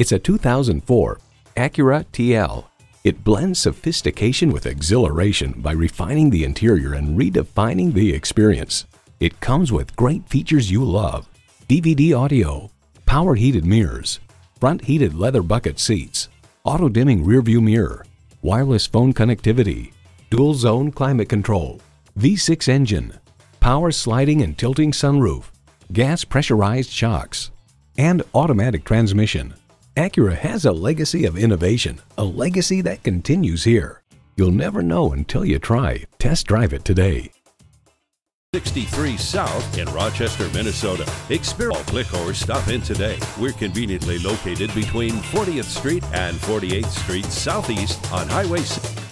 It's a 2004 Acura TL. It blends sophistication with exhilaration by refining the interior and redefining the experience. It comes with great features you love: DVD audio, power heated mirrors, front heated leather bucket seats, auto dimming rearview mirror, wireless phone connectivity, dual zone climate control, V6 engine, power sliding and tilting sunroof, gas pressurized shocks, and automatic transmission. Acura has a legacy of innovation, a legacy that continues here. You'll never know until you try. Test drive it today. 63 South in Rochester, Minnesota. Click or stop in today. We're conveniently located between 40th Street and 48th Street Southeast on Highway 6.